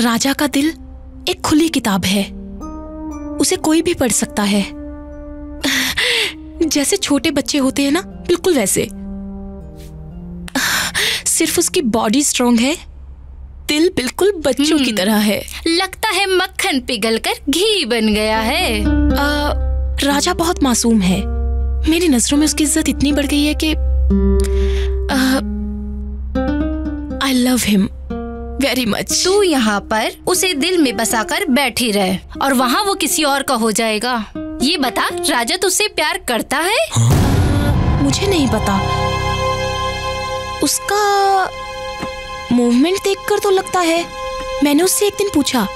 राजा का दिल एक खुली किताब है, उसे कोई भी पढ़ सकता है। जैसे छोटे बच्चे होते हैं ना, बिल्कुल वैसे। सिर्फ उसकी बॉडी स्ट्रांग है, दिल बिल्कुल बच्चों की तरह है। लगता है मक्खन पिघलकर घी बन गया है। राजा बहुत मासूम है, मेरी नजरों में उसकी इज्जत इतनी बढ़ गई है कि I love him very much. तू यहाँ पर उसे दिल में बसा कर बैठी रहे और वहाँ वो किसी और का हो जाएगा। ये बता, राजा तुझसे प्यार करता है? हाँ? मुझे नहीं पता। उसका मूवमेंट देखकर तो लगता है। मैंने उससे एक दिन पूछा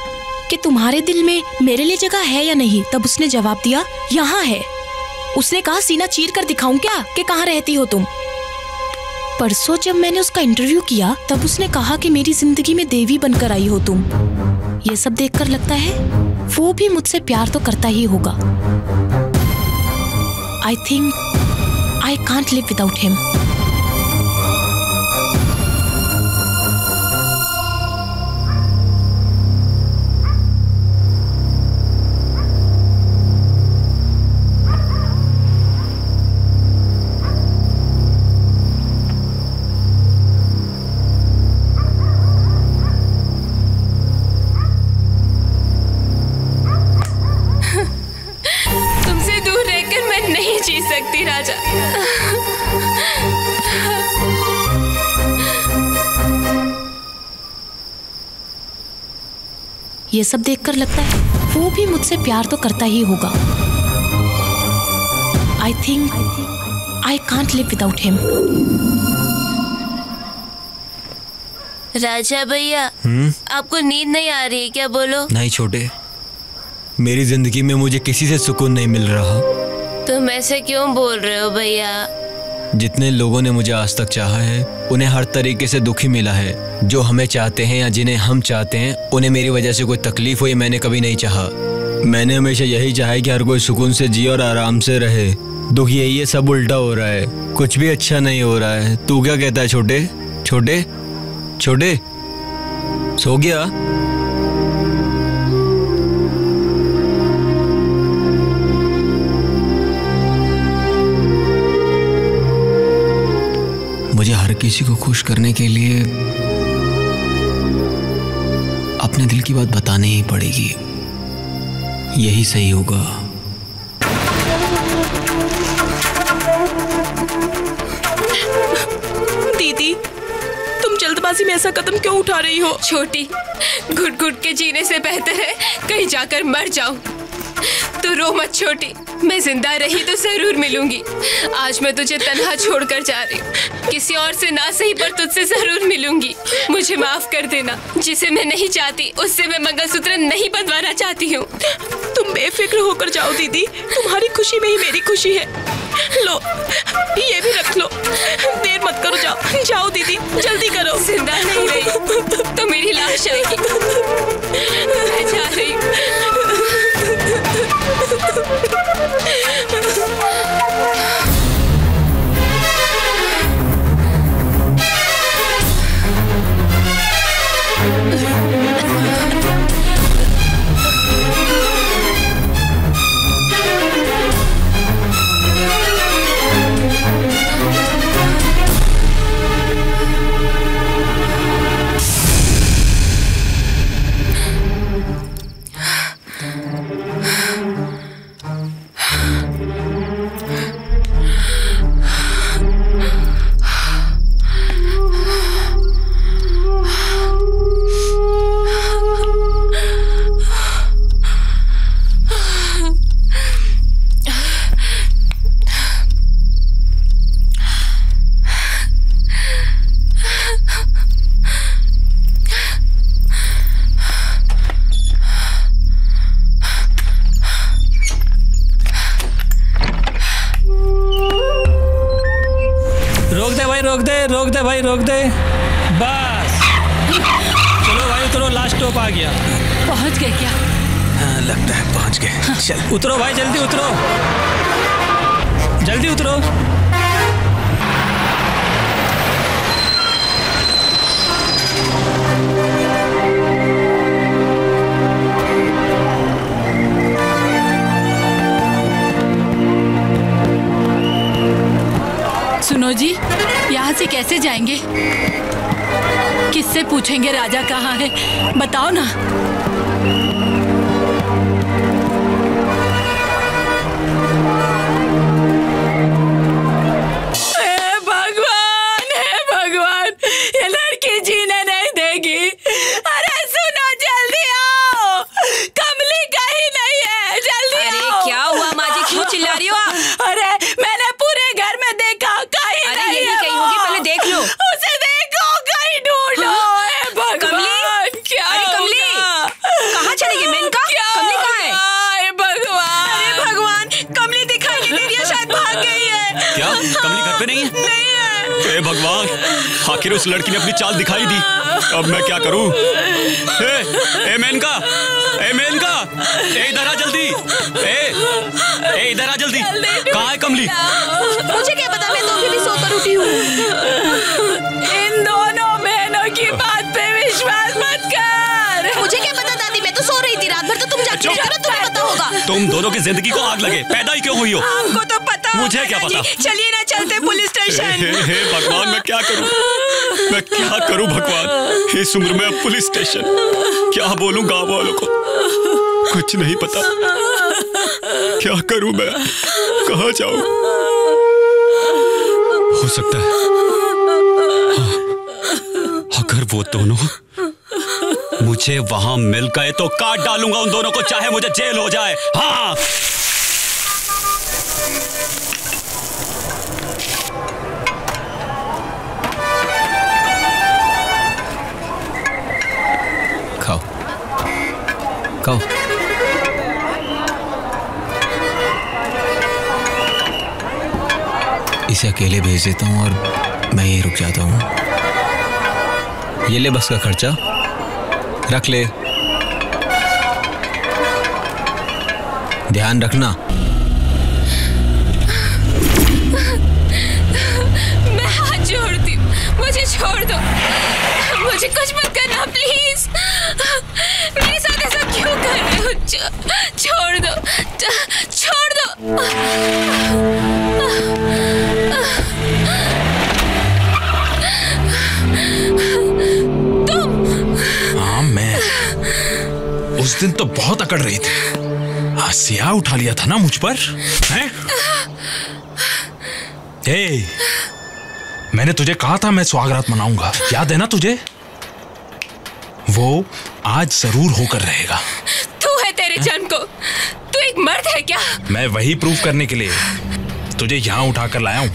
कि तुम्हारे दिल में मेरे लिए जगह है या नहीं, तब उसने जवाब दिया यहाँ है। उसने कहा सीना चीर कर दिखाऊं क्या कि कहाँ रहती हो तुम। परसों जब मैंने उसका इंटरव्यू किया तब उसने कहा कि मेरी जिंदगी में देवी बनकर आई हो तुम। ये सब देखकर लगता है वो भी मुझसे प्यार तो करता ही होगा। I think I can't live without him. ये सब देखकर लगता है वो भी मुझसे प्यार तो करता ही होगा। I think I can't live without him. Raja Bhaiya, आपको नींद नहीं आ रही है क्या? बोलो। नहीं छोटे, मेरी जिंदगी में मुझे किसी से सुकून नहीं मिल रहा। तुम ऐसे क्यों बोल रहे हो भैया? जितने लोगों ने मुझे आज तक चाहा है उन्हें हर तरीके से दुखी मिला है। जो हमें चाहते हैं या जिन्हें हम चाहते हैं उन्हें मेरी वजह से कोई तकलीफ हो, ये मैंने कभी नहीं चाहा। मैंने हमेशा यही चाहा कि हर कोई सुकून से जिए और आराम से रहे। दुख यही है, सब उल्टा हो रहा है, कुछ भी अच्छा नहीं हो रहा है। तू क्या कहता है छोटे? छोटे छोटे सो गया? मुझे हर किसी को खुश करने के लिए अपने दिल की बात बतानी ही पड़ेगी, यही सही होगा। दीदी, तुम जल्दबाजी में ऐसा कदम क्यों उठा रही हो? छोटी, घुट घुट के जीने से बेहतर है कहीं जाकर मर जाऊं। तू रो मत छोटी, मैं जिंदा रही तो जरूर मिलूंगी। आज मैं तुझे तन्हा छोड़कर जा रही हूँ, किसी और से ना सही पर तुझसे जरूर मिलूंगी। मुझे माफ कर देना, जिसे मैं नहीं चाहती उससे मैं मंगलसूत्र नहीं बंधवाना चाहती हूँ। तुम बेफिक्र होकर जाओ दीदी, तुम्हारी खुशी में ही मेरी खुशी है। लो, ये भी रख लो। देर मत करो, जाओ जाओ दीदी, जल्दी करो। जिंदा नहीं रही तो मेरी लाश आएगी। मैं जा रही हूँ। भाई रोक दे, बस। चलो भाई उतरो, लास्ट स्टॉप आ गया। पहुंच गए क्या? हाँ, लगता है पहुंच गए। हाँ। चल उतरो भाई, जल्दी उतरो, जल्दी उतरो। से कैसे जाएंगे? किससे पूछेंगे राजा कहाँ है? बताओ ना। आखिर उस लड़की ने अपनी चाल दिखाई दी। अब मैं क्या करूं? ए मेनका, ए मेनका, ए इधर आ जल्दी, ए इधर आ जल्दी। कहाँ है कमली? मुझे क्या पता, मैं तो अभी भी सोकर उठी हूँ। इन दोनों बहनों की बात पे विश्वास मत कर। मुझे क्या पता दादी, मैं तो सो रही थी रात भर। तो तुम जागते रहे हो, तुम्हें पता होगा। तुम दोनों की जिंदगी को आग लगे, पैदा ही क्यों हुई हो? आपको तो पता। मुझे क्या पता? चलिए ना, चलते पुलिस स्टेशन। भगवान, मैं क्या करूँ, मैं क्या करूं भगवान, इस उम्र में अब पुलिस स्टेशन। क्या बोलूं गांव वालों को, कुछ नहीं पता। क्या करूं मैं, कहां जाऊं? हो सकता है अगर वो दोनों मुझे वहां मिल गए तो काट डालूंगा उन दोनों को, चाहे मुझे जेल हो जाए। हाँ, खाओ। इसे अकेले भेज देता हूँ और मैं यहीं रुक जाता हूँ। ये ले बस का खर्चा, रख ले। ध्यान रखना। मैं हाथ जोड़ती हूँ, मुझे छोड़ दो, मुझे कुछ मत करना प्लीज। मेरे साथ ऐसा क्यों कर रहे हो? छोड़ दो, छोड़ दो। तुम? हाँ, मैं उस दिन तो बहुत अकड़ रही थी। आसिया उठा लिया था ना मुझ पर, हैं? ए, मैंने तुझे कहा था मैं स्वागत मनाऊंगा, याद है ना तुझे? वो आज जरूर होकर रहेगा। तू है तेरे जन्म को, तू एक मर्द है क्या? मैं वही प्रूफ करने के लिए तुझे यहाँ उठाकर लाया हूँ।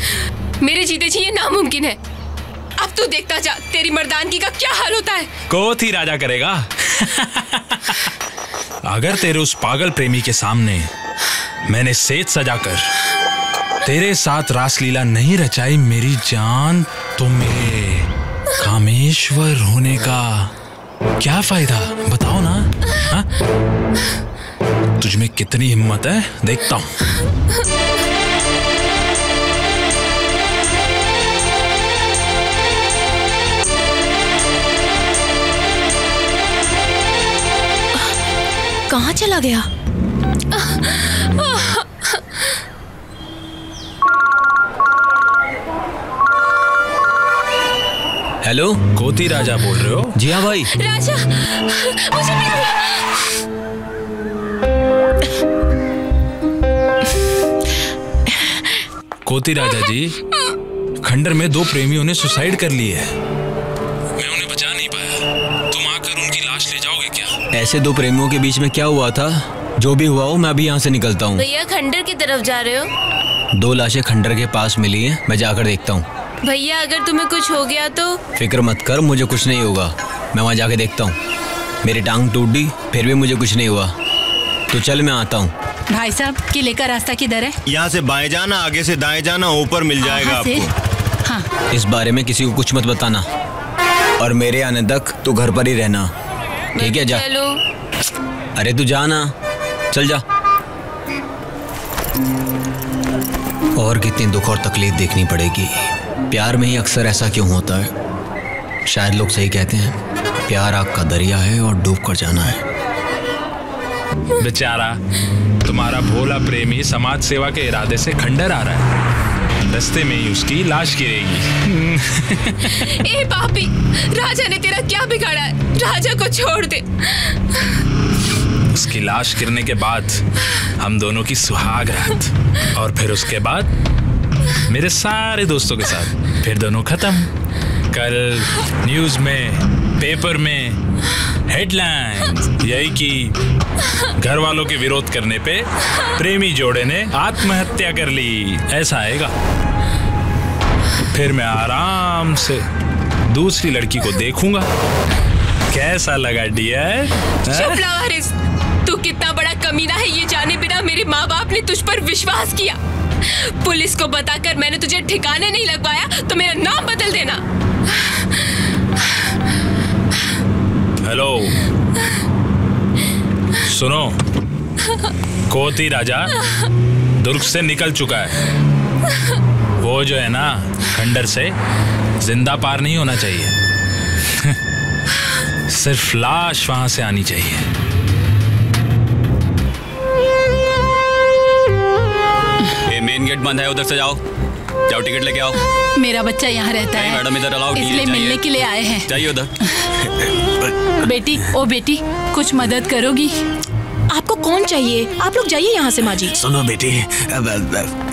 मेरे जीते जी ये नामुमकिन है। अब तू देखता जा तेरी मर्दानगी का क्या हाल होता है। कोठी राजा करेगा। अगर तेरे उस पागल प्रेमी के सामने मैंने सेज सजाकर तेरे साथ रासलीला नहीं रचाई मेरी जान, तो मेरे कामेश्वर होने का क्या फायदा, बताओ ना। हा? तुझ में कितनी हिम्मत है, देखता हूं। कहां चला गया? हेलो, कोठी राजा बोल रहे हो? जी हाँ भाई। राजा, मुझे मिलो। कोठी राजा जी, खंडर में दो प्रेमियों ने सुसाइड कर ली है। मैं उन्हें बचा नहीं पाया, तुम आकर उनकी लाश ले जाओगे क्या? ऐसे दो प्रेमियों के बीच में क्या हुआ था, जो भी हुआ हो, मैं अभी यहाँ से निकलता हूँ। भैया, खंडर की तरफ जा रहे हो? दो लाशें खंडर के पास मिली है, मैं जाकर देखता हूँ। भैया, अगर तुम्हें कुछ हो गया तो? फिक्र मत कर, मुझे कुछ नहीं होगा। मैं वहाँ जाके देखता हूँ। मेरी टांग टूट दी फिर भी मुझे कुछ नहीं हुआ। तो चल, मैं आता हूँ। भाई साहब, किले का रास्ता किधर है? यहाँ से बाएं जाना, आगे से दाएं जाना, ऊपर मिल जाएगा आपको। हाँ। इस बारे में किसी को कुछ मत बताना, और मेरे आने तक तू घर पर ही रहना, ठीक है? जा। अरे तू जाना, चल जा। और कितनी दुख और तकलीफ देखनी पड़ेगी। प्यार में ही अक्सर ऐसा क्यों होता है? शायद लोग सही कहते हैं, प्यार आग का दरिया है और डूब कर जाना है। बेचारा तुम्हारा भोला प्रेमी समाज सेवा के इरादे से खंडर आ रहा है। रस्ते में ही उसकी लाश गिरेगी। ए पापी, राजा ने तेरा क्या बिगाड़ा है? राजा को छोड़ दे। उसकी लाश गिरने के बाद हम दोनों की सुहाग रात, और फिर उसके बाद मेरे सारे दोस्तों के साथ, फिर दोनों खत्म। कल न्यूज में, पेपर में हेडलाइन यही कि घर वालों के विरोध करने पे प्रेमी जोड़े ने आत्महत्या कर ली, ऐसा आएगा। फिर मैं आराम से दूसरी लड़की को देखूंगा। कैसा लगा डियर? चुप रहो हरीश, तू कितना बड़ा कमीना है ये जाने बिना मेरे माँ बाप ने तुझ पर विश्वास किया। पुलिस को बताकर मैंने तुझे ठिकाने नहीं लगवाया तो मेरा नाम बदल देना। हेलो, सुनो, कोती राजा दुर्ग से निकल चुका है। वो जो है ना खंडर से जिंदा पार नहीं होना चाहिए। सिर्फ लाश वहां से आनी चाहिए। मेन गेट बंद है, उधर से जाओ, जाओ टिकट लेके आओ। मेरा बच्चा यहाँ रहता है मैडम, इधर अलाउड नहीं है, इसलिए मिलने के लिए आए हैं। जाइए उधर। बेटी, ओ बेटी, कुछ मदद करोगी? आपको कौन चाहिए? आप लोग जाइए यहाँ से। माँ जी सुनो बेटी,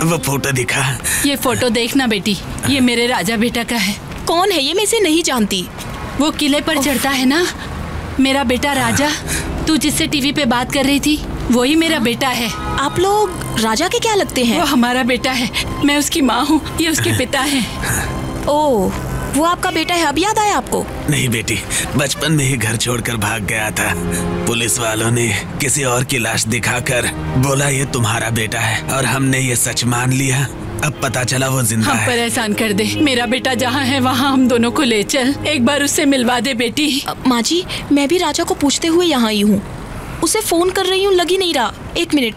वो फोटो दिखा। ये फोटो देखना बेटी, ये मेरे राजा बेटा का है। कौन है ये मैं इसे नहीं जानती। वो किले पर चढ़ता है ना, मेरा बेटा राजा। तू जिससे टीवी पे बात कर रही थी वही मेरा बेटा है। आप लोग राजा के क्या लगते हैं? वो हमारा बेटा है, मैं उसकी माँ हूँ, ये उसके पिता हैं। ओह, वो आपका बेटा है, अब याद आया आपको? नहीं बेटी, बचपन में ही घर छोड़कर भाग गया था। पुलिस वालों ने किसी और की लाश दिखाकर बोला ये तुम्हारा बेटा है, और हमने ये सच मान लिया। अब पता चला वो जिंदा है। हम पर एहसान कर दे, मेरा बेटा जहाँ है वहाँ हम दोनों को ले चल, एक बार उससे मिलवा दे बेटी। माँ जी, मैं भी राजा को पूछते हुए यहाँ आई हूँ, उसे फोन कर रही हूँ, लग ही नहीं रहा। एक मिनट।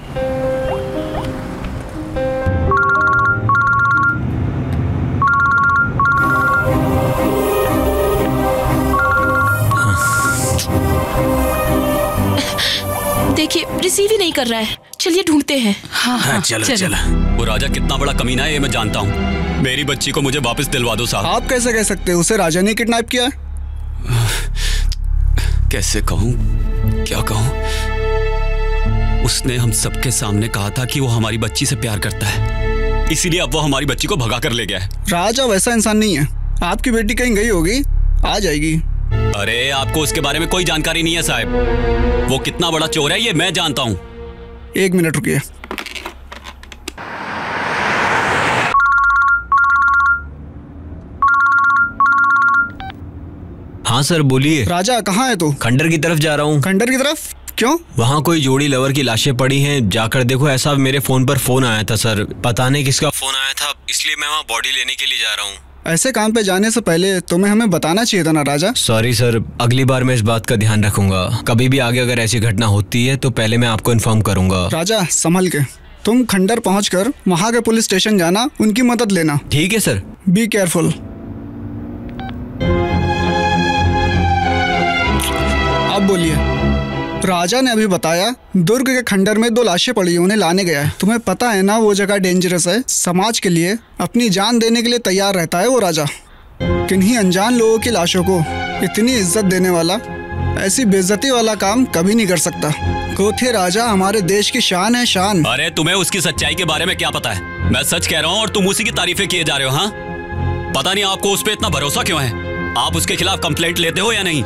देखिए, रिसीव ही नहीं कर रहा है। चलिए ढूंढते हैं। हाँ, चलो। वो राजा कितना बड़ा कमीना है ये मैं जानता हूँ। मेरी बच्ची को मुझे वापस दिलवा दो साहब। आप कैसे कह सकते हो? उसे राजा ने किडनैप किया। कैसे कहूँ, क्या कहूँ? उसने हम सबके सामने कहा था कि वो हमारी बच्ची से प्यार करता है, इसीलिए अब वो हमारी बच्ची को भगा कर ले गया है। राजा वैसा इंसान नहीं है। आपकी बेटी कहीं गई होगी, आ जाएगी। अरे आपको उसके बारे में कोई जानकारी नहीं है साहब। वो कितना बड़ा चोर है ये मैं जानता हूँ। एक मिनट रुकिए। हाँ सर बोलिए। राजा कहाँ है? तो खंडर की तरफ जा रहा हूँ। खंडर की तरफ? क्यों? वहाँ कोई जोड़ी लवर की लाशें पड़ी हैं, जाकर देखो। ऐसा मेरे फोन पर फोन आया था सर, पता नहीं किसका फोन आया था, इसलिए मैं वहाँ बॉडी लेने के लिए जा रहा हूँ। ऐसे काम पे जाने से पहले तुम्हें हमें बताना चाहिए था ना राजा। सॉरी सर, अगली बार मैं इस बात का ध्यान रखूंगा। कभी भी आगे अगर ऐसी घटना होती है तो पहले मैं आपको इन्फॉर्म करूंगा। राजा संभल के, तुम खंडर पहुंचकर वहां के पुलिस स्टेशन जाना, उनकी मदद लेना। ठीक है सर। Be careful. अब बोलिए। राजा ने अभी बताया दुर्ग के खंडर में 2 लाशें पड़ी, उन्हें लाने गया है। तुम्हें पता है ना वो जगह डेंजरस है। समाज के लिए अपनी जान देने के लिए तैयार रहता है वो राजा। किन्हीं अनजान लोगों की लाशों को इतनी इज्जत देने वाला, ऐसी बेइज्जती वाला काम कभी नहीं कर सकता। कोठी राजा हमारे देश की शान है, शान। अरे तुम्हें उसकी सच्चाई के बारे में क्या पता है? मैं सच कह रहा हूँ और तुम उसी की तारीफें किए जा रहे हो। हाँ, पता नहीं आपको उस पर इतना भरोसा क्यों है। आप उसके खिलाफ कंप्लेंट लेते हो या नहीं?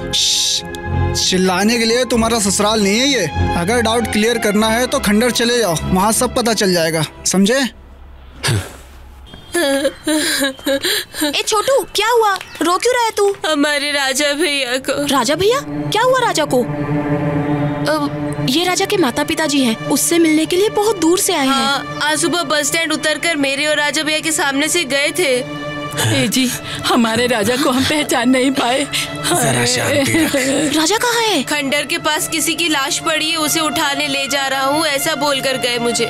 चिल्लाने के लिए तुम्हारा ससुराल नहीं है ये। अगर डाउट क्लियर करना है तो खंडर चले जाओ, वहाँ सब पता चल जाएगा, समझे? ए छोटू, क्या हुआ? रो क्यों रहा है तू? हमारे राजा भैया को। राजा भैया? क्या हुआ राजा को? ये राजा के माता पिताजी हैं, उससे मिलने के लिए बहुत दूर से आए हैं। आज सुबह बस स्टैंड उतरकर मेरे और राजा भैया के सामने से गए थे। ए जी, हमारे राजा को हम पहचान नहीं पाए। राजा कहाँ है? खंडर के पास किसी की लाश पड़ी है, उसे उठाने ले जा रहा हूँ, ऐसा बोलकर गए मुझे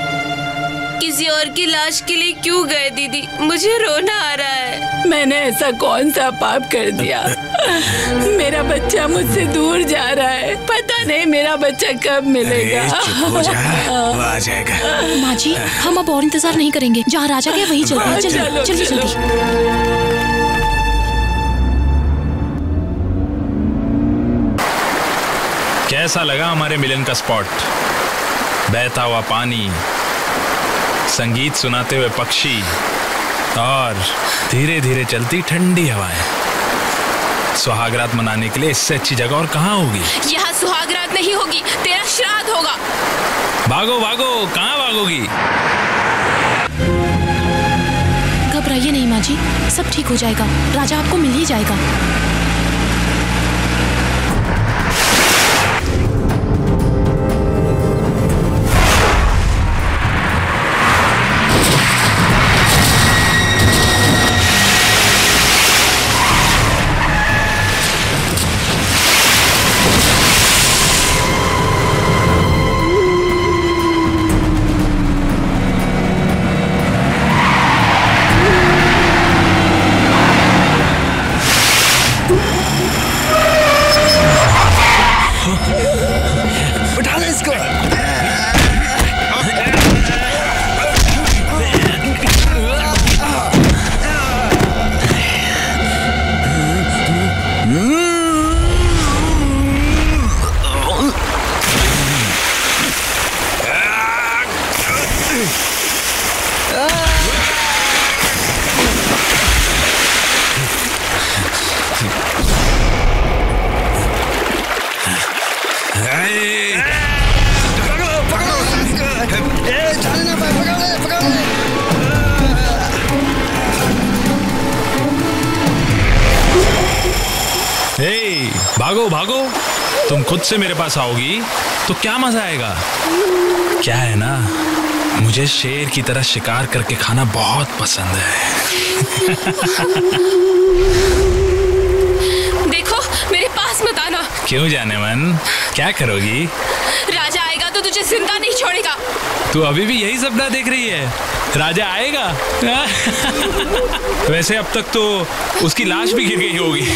किसी और की लाश के लिए क्यों गए दीदी? मुझे रोना आ रहा है। मैंने ऐसा कौन सा पाप कर दिया? मेरा बच्चा मुझसे दूर जा रहा है, पता नहीं मेरा बच्चा कब मिलेगा। चुप हो जा, वो आ जाएगा। माँ जी, हम अब और इंतजार नहीं करेंगे, जहाँ राजा गया वही चलते। चलो चलिए जल्दी। कैसा लगा हमारे मिलन का स्पॉट? बहता हुआ पानी, संगीत सुनाते हुए पक्षी और धीरे धीरे चलती ठंडी हवाएं। सुहागरात मनाने के लिए इससे अच्छी जगह और कहाँ होगी? यहाँ सुहागरात नहीं होगी, तेरा श्राद्ध होगा। भागो भागो, कहाँ भागोगी? घबराइए नहीं माँ जी, सब ठीक हो जाएगा, राजा आपको मिल ही जाएगा। भागो भागो, तुम खुद से मेरे पास आओगी तो क्या मजा आएगा। क्या है ना, मुझे शेर की तरह शिकार करके खाना बहुत पसंद है। देखो, मेरे पास मत आना। क्यों जाने मन, क्या करोगी? राजा आएगा तो तुझे जिंदा नहीं छोड़ेगा। तू अभी भी यही सपना देख रही है, राजा आएगा। वैसे अब तक तो उसकी लाश भी गिर गई होगी।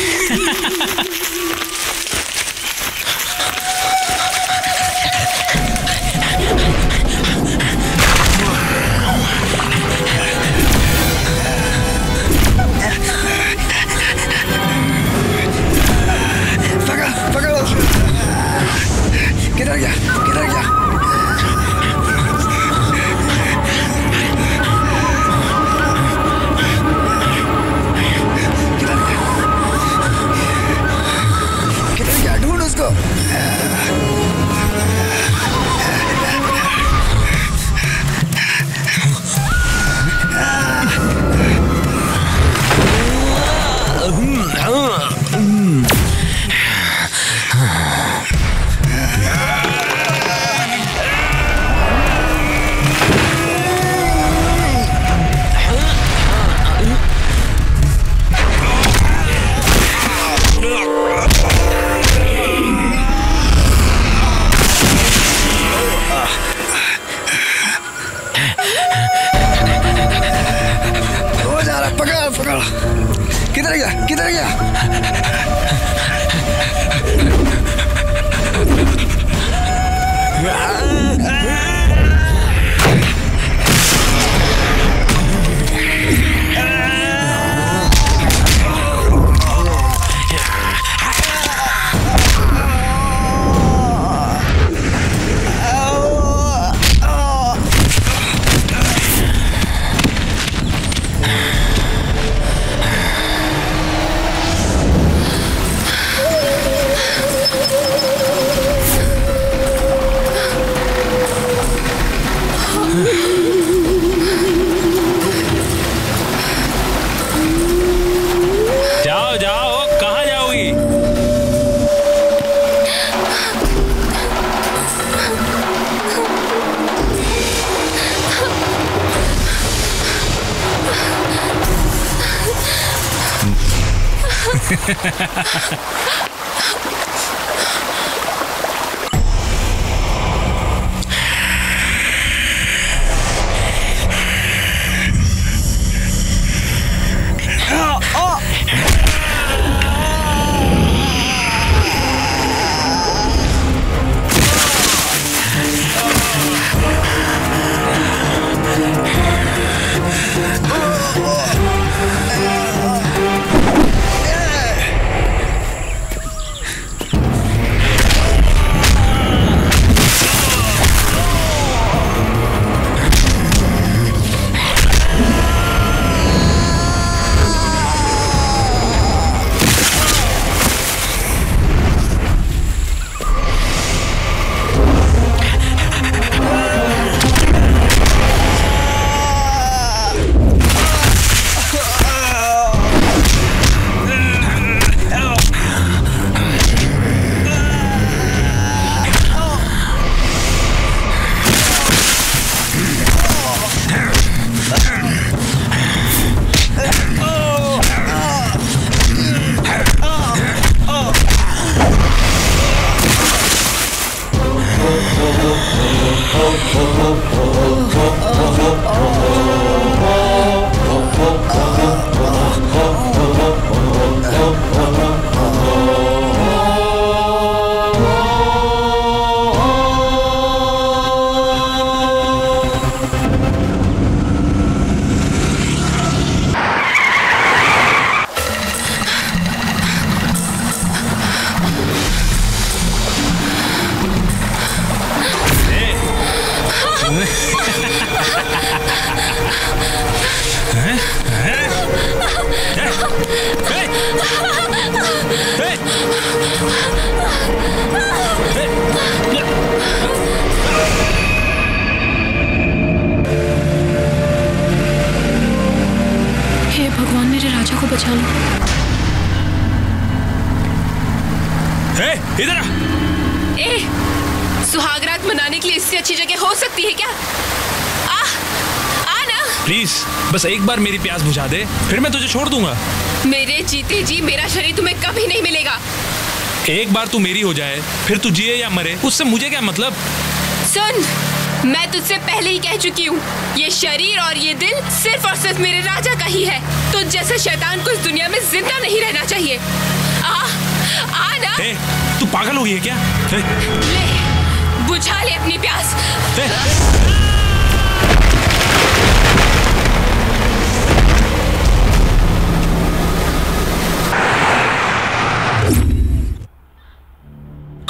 बस एक बार मेरी प्यास बुझा दे, फिर मैं तुझे छोड़ दूंगा। मेरे जीते जी मेरा शरीर तुम्हें कभी नहीं मिलेगा। एक बार तू मेरी हो जाए, फिर तू जिए या मरे, उससे मुझे क्या मतलब। सुन, मैं तुझसे पहले ही कह चुकी हूँ, ये शरीर और ये दिल सिर्फ और सिर्फ मेरे राजा का ही है। तो जैसे शैतान को इस दुनिया में जिंदा नहीं रहना चाहिए। आ ना। ए, तू पागल हो गई है क्या? ले, बुझा ले अपनी प्यास।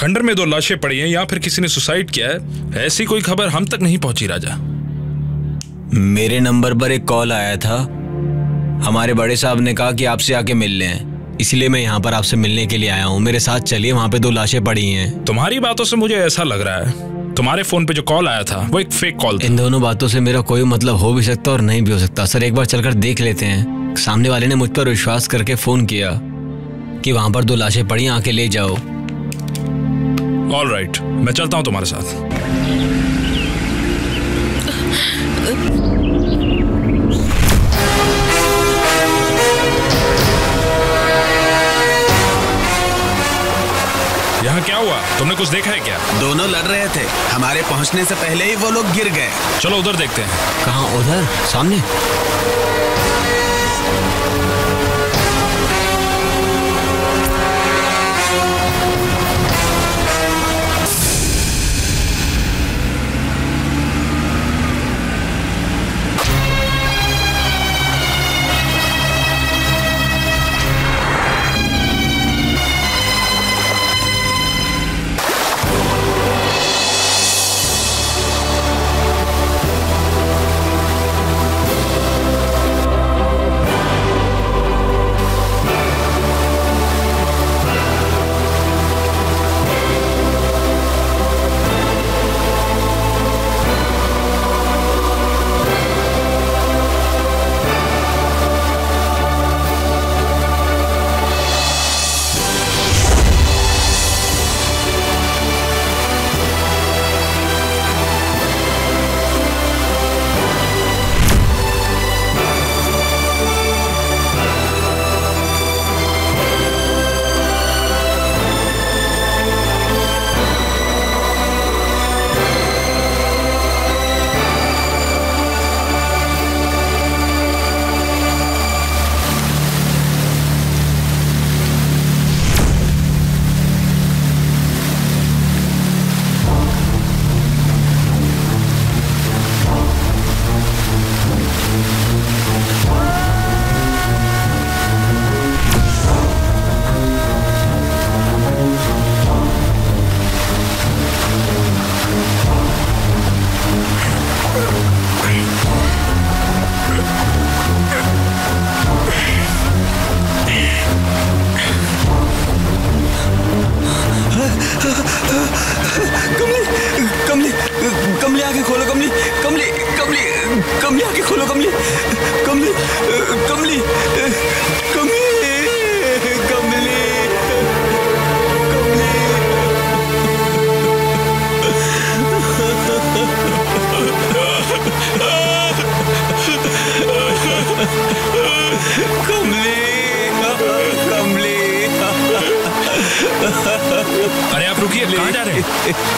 खंडर में 2 लाशें पड़ी हैं, या फिर किसी ने सुसाइड किया है, ऐसी कोई खबर हम तक नहीं पहुंची राजा। मेरे नंबर पर एक कॉल आया था। हमारे बड़े साहब ने कहा कि आपसे आके मिल लें, इसलिए मैं यहाँ पर आपसे मिलने के लिए आया हूँ। मेरे साथ चलिए, वहाँ पे 2 लाशें पड़ी हैं। तुम्हारी बातों से मुझे ऐसा लग रहा है तुम्हारे फोन पे जो कॉल आया था वो एक फेक कॉल था। इन दोनों बातों से मेरा कोई मतलब हो भी सकता और नहीं भी हो सकता। सर, एक बार चलकर देख लेते हैं। सामने वाले ने मुझ पर विश्वास करके फोन किया कि वहाँ पर 2 लाशें पड़ी, आके ले जाओ। ऑल राइट, मैं चलता हूँ तुम्हारे साथ। यहाँ क्या हुआ, तुमने कुछ देखा है क्या? दोनों लड़ रहे थे, हमारे पहुँचने से पहले ही वो लोग गिर गए। चलो उधर देखते हैं। कहाँ? उधर सामने।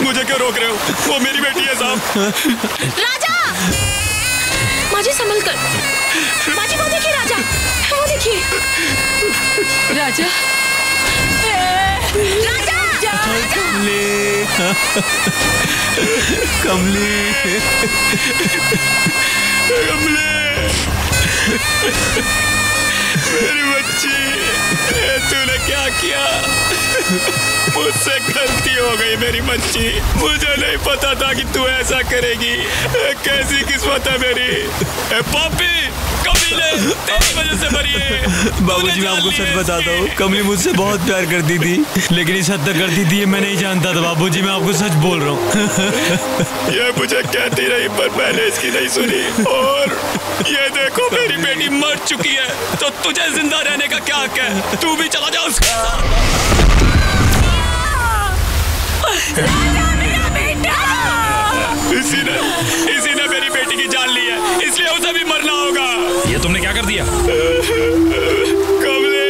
मुझे क्यों रोक रहे हो? वो मेरी बेटी है साहब। राजा माजी संभल कर। माजी वो देखिए राजा, वो देखिए राजा। राजा कमली, कमली, कमली, मेरी बच्ची, तूने क्या किया? मुझसे गलती हो गई मेरी बच्ची, मुझे नहीं पता था कि तू ऐसा करेगी। कैसी किस्मत है मेरी। पापी तेरी वजह से मरी है। बाबूजी मैं आपको सच बताता हूँ, कमली मुझसे बहुत प्यार करती थी, लेकिन इस हद तक करती थी ये मैं नहीं जानता था। बाबूजी मैं आपको सच बोल रहा हूँ। ये मुझे कहती रही पर मैंने इसकी नहीं सुनी। और ये देखो मेरी बेटी मर चुकी है, तो तुझे जिंदा रहने का क्या हक है? तू भी चला जा उसके साथ। इसी ने मेरी बेटी की जान ली है, इसलिए उसे भी मरना होगा। ये तुमने क्या कर दिया? कमले,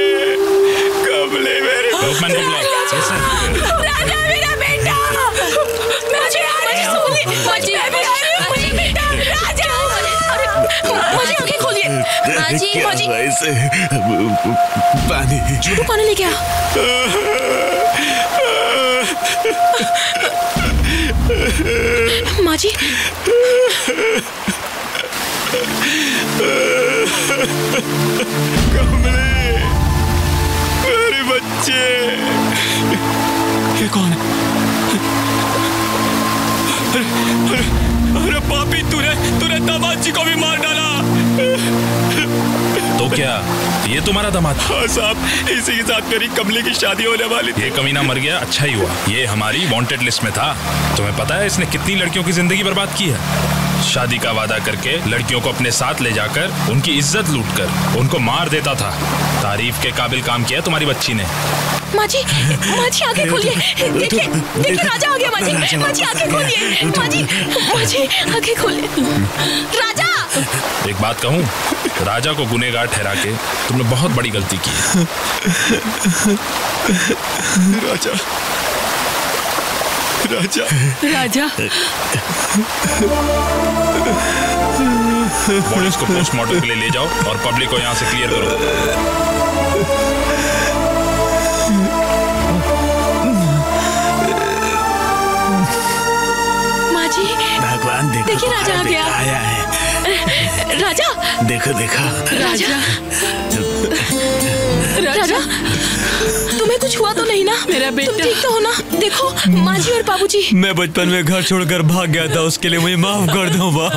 कमले मेरे बचपन को बुलाओ। राजा मेरा बेटा, मुझे आंखें खोलिए, मुझे बेटा राजा, मुझे आंखें खोलिए, मुझे पानी। चुप पानी ले क्या? माँ जी कमले मेरे बच्चे। ये कौन है? अरे अरे अरे पापी तूने दामाद जी को भी मार डाला। तो क्या ये तुम्हारा दामाद? हाँ साहब, इसी के साथ मेरी कमली की शादी होने वाली थी। ये कमीना मर गया, अच्छा ही हुआ, ये हमारी वांटेड लिस्ट में था। तुम्हें पता है इसने कितनी लड़कियों की जिंदगी बर्बाद की है? शादी का वादा करके लड़कियों को अपने साथ ले जाकर उनकी इज्जत लूट कर उनको मार देता था। तारीफ के काबिल काम किया तुम्हारी बच्ची ने। माँ जी, माँ जी आगे खोलिए, देखिए देखिए राजा आ गया। माँ जी आगे खोलिए, माँ जी आगे खोलिए। राजा एक बात कहूँ, राजा को गुनहगार ठहरा के तुमने बहुत बड़ी गलती की। राजा, राजा, राजा। पुलिस को पोस्टमार्टम के लिए ले जाओ और पब्लिक को यहाँ से क्लियर करो। देखिए राजा आ गया, आया है राजा। देखो देखो राजा, राजा तुम्हें कुछ हुआ तो नहीं ना? मेरा बेटा तुम ठीक तो हो ना? देखो माँ जी और बाबू जी, मैं बचपन में घर छोड़कर भाग गया था, उसके लिए मुझे माफ कर दो माँ।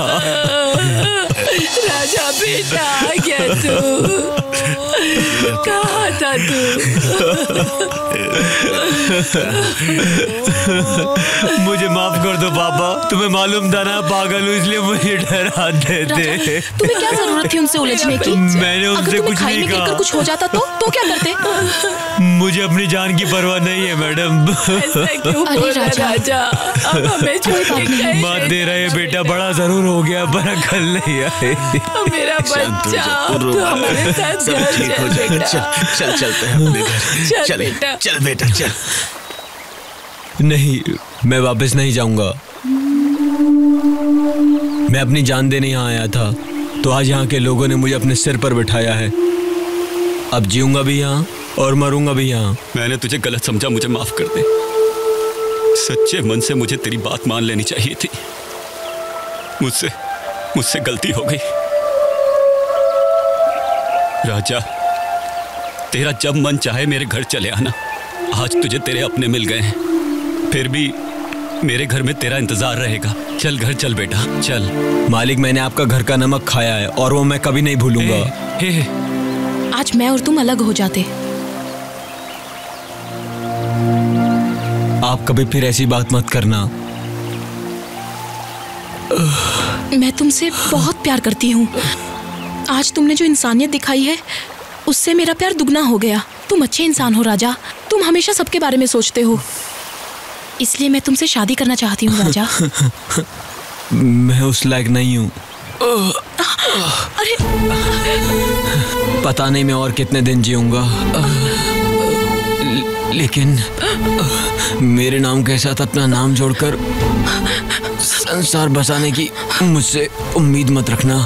राजा बेटा आ गया तू, कहाँ था तू? मुझे माफ कर दो बाबा, तुम्हें मालूम था ना पागल हूँ, इसलिए मुझे डरा देते। तुम्हें क्या जरूरत थी उनसे उलझने की? मैंने उनसे कुछ नहीं कहा। कुछ हो जाता तो क्या करते? मुझे अपनी जान की परवाह नहीं है मैडम। अरे राजा, राजा अब हमें छोड़। मात दे रहे बेटा बड़ा जरूर हो गया पर अकल नहीं आई। मेरा बच्चा हमारे साथ चल, चलते हैं। चल बेटा, चल बेटा चल। नहीं, मैं वापस नहीं जाऊंगा। मैं अपनी जान देने यहाँ आया था, तो आज यहाँ के लोगों ने मुझे अपने सिर पर बिठाया है। अब जीऊंगा भी यहाँ और मरूंगा भी यहाँ। मैंने तुझे गलत समझा, मुझे माफ कर दे। सच्चे मन से मुझे तेरी बात मान लेनी चाहिए थी। मुझसे गलती हो गई। राजा, तेरा जब मन चाहे मेरे घर चले आना। आज तुझे तेरे अपने मिल गए हैं, फिर भी मेरे घर में तेरा इंतजार रहेगा। चल घर चल बेटा, चल। मालिक, मैंने आपका घर का नमक खाया है और वो मैं कभी नहीं भूलूंगा। आज मैं और तुम अलग हो जाते। आप कभी फिर ऐसी बात मत करना। मैं तुमसे बहुत प्यार करती हूँ। आज तुमने जो इंसानियत दिखाई है उससे मेरा प्यार दुगना हो गया। तुम अच्छे इंसान हो राजा, तुम हमेशा सबके बारे में सोचते हो, इसलिए मैं तुमसे शादी करना चाहती हूँ राजा। मैं उस लायक नहीं हूँ। अरे पता नहीं मैं और कितने दिन जीऊंगा, लेकिन मेरे नाम के साथ अपना नाम जोड़कर संसार बसाने की मुझसे उम्मीद मत रखना।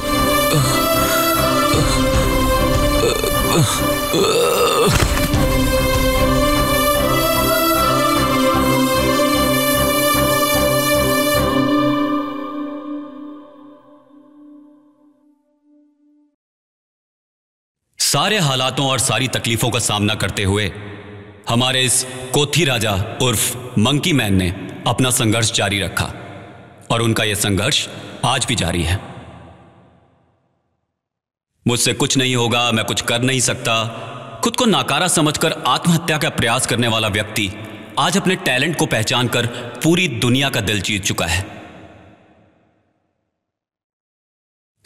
सारे हालातों और सारी तकलीफों का सामना करते हुए हमारे इस कोठी राजा उर्फ मंकी मैन ने अपना संघर्ष जारी रखा और उनका यह संघर्ष आज भी जारी है। मुझसे कुछ नहीं होगा, मैं कुछ कर नहीं सकता। खुद को नाकारा समझकर आत्महत्या का प्रयास करने वाला व्यक्ति आज अपने टैलेंट को पहचानकर पूरी दुनिया का दिल जीत चुका है।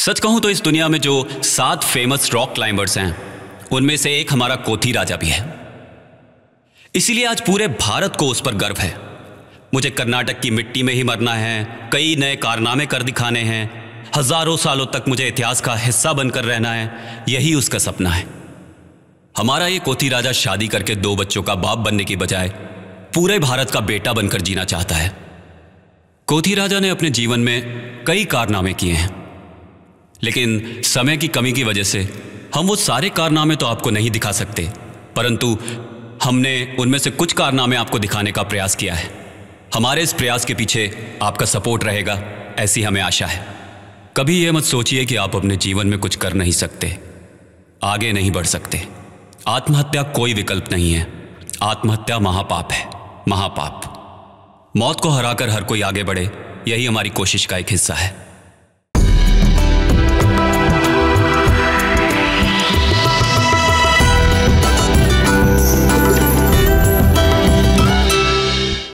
सच कहूं तो इस दुनिया में जो 7 फेमस रॉक क्लाइंबर्स हैं उनमें से एक हमारा कोठी राजा भी है। इसीलिए आज पूरे भारत को उस पर गर्व है। मुझे कर्नाटक की मिट्टी में ही मरना है, कई नए कारनामे कर दिखाने हैं, हजारों सालों तक मुझे इतिहास का हिस्सा बनकर रहना है, यही उसका सपना है। हमारा ये कोठी राजा शादी करके 2 बच्चों का बाप बनने की बजाय पूरे भारत का बेटा बनकर जीना चाहता है। कोठी राजा ने अपने जीवन में कई कारनामे किए हैं, लेकिन समय की कमी की वजह से हम वो सारे कारनामे तो आपको नहीं दिखा सकते, परंतु हमने उनमें से कुछ कारनामे आपको दिखाने का प्रयास किया है। हमारे इस प्रयास के पीछे आपका सपोर्ट रहेगा, ऐसी हमें आशा है। कभी ये मत सोचिए कि आप अपने जीवन में कुछ कर नहीं सकते, आगे नहीं बढ़ सकते। आत्महत्या कोई विकल्प नहीं है। आत्महत्या महापाप है, महापाप। मौत को हराकर हर कोई आगे बढ़े, यही हमारी कोशिश का एक हिस्सा है।